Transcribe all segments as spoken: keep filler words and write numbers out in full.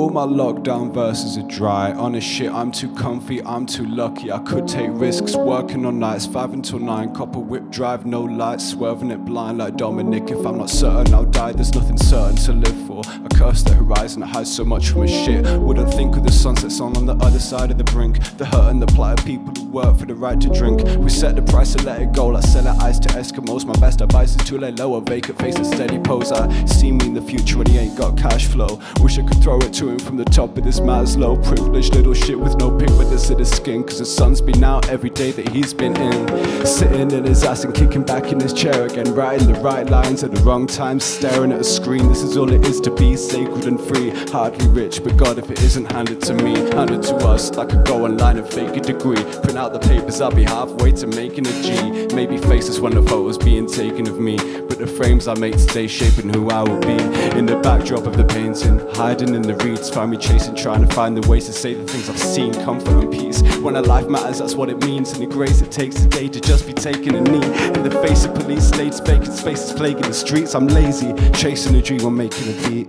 All my lockdown verses are dry. Honest shit, I'm too comfy, I'm too lucky. I could take risks, working on nights, five until nine. Copper whip drive, no lights, swerving it blind like Dominic. If I'm not certain, I'll die, there's nothing certain to live for. I curse the horizon, it hides so much from its shit. Wouldn't think of the sunsets on on the other side of the brink. The hurt and the plight of people who work for the right to drink. We set the price and let it go, like selling ice to Eskimos. My best advice is to lay low, a vacant face and steady pose. I see me in the future when he ain't got cash flow. Wish I could throw it to him from the top of this Maslow. Privileged little shit with no pigments in his skin, cause the sun's been out every day that he's been in. Sitting in his ass and kicking back in his chair again, writing the right lines at the wrong time, staring at a screen. This is all it is to be sacred and free. Hardly rich, but God, if it isn't handed to me, handed to us, I could go online and fake a degree. Print out the papers, I'll be halfway to making a G. Maybe faces when the photos being taken of me, but the frames I make today shaping who I will be. In the backdrop of the painting, hiding in the reeds, find me chasing, trying to find the ways to say the things I've seen. Comfort and peace, when a life matters, that's what it means. And the grace it takes today to just be taking a knee. In the face of police states, vacant spaces plaguing the streets. I'm lazy, chasing a dream, I'm making a beat.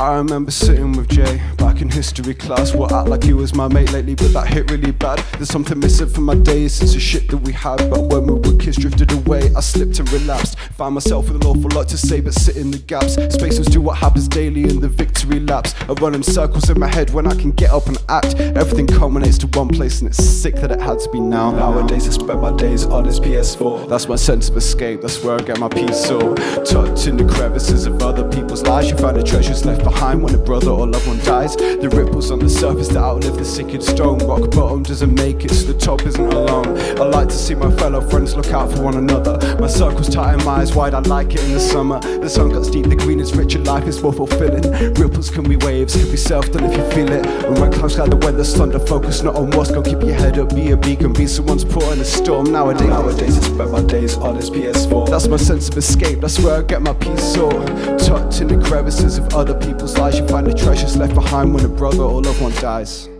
I remember sitting with Jay back in history class. We'll act like he was my mate lately, but that hit really bad. There's something missing from my days since the shit that we had. But when we were kids drifted away, I slipped and relapsed. Found myself with an awful lot to say, but sit in the gaps. Spaces do what happens daily in the victory laps. I run in circles in my head when I can get up and act. Everything culminates to one place, and it's sick that it had to be now. Nowadays I spend my days on this P S four. That's my sense of escape, that's where I get my peace. So tucked in the crevices of other people's lives, you find the treasures left behind when a brother or loved one dies. The ripples on the surface that outlive the sinking stone. Rock bottom doesn't make it, so the top isn't alone. I like to see my fellow friends look out for one another. My circle's tight and my eyes wide, I like it in the summer. The sun cuts deep, the green is rich and life is more fulfilling. Ripples can be waves, can be self-done if you feel it. And when clouds cloud the weather's thunder, focus not on what's gonna keep your head up. Be a beacon, be someone's port in a storm. Nowadays, nowadays I spend my days on this P S four. That's my sense of escape, that's where I get my peace. So tucked in the crevices of other people's lives, you find the treasures left behind when a brother or loved one dies.